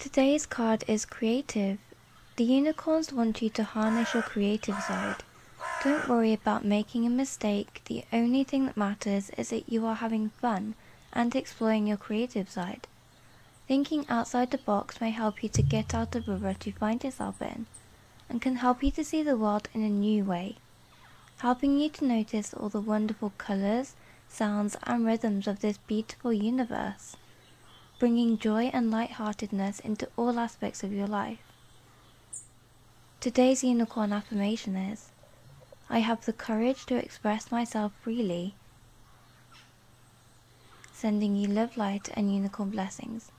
Today's card is creative. The unicorns want you to harness your creative side. Don't worry about making a mistake. The only thing that matters is that you are having fun and exploring your creative side. Thinking outside the box may help you to get out of the rut you find yourself in, and can help you to see the world in a new way, helping you to notice all the wonderful colors, sounds and rhythms of this beautiful universe, bringing joy and lightheartedness into all aspects of your life. Today's unicorn affirmation is, I have the courage to express myself freely, sending you love, light and unicorn blessings.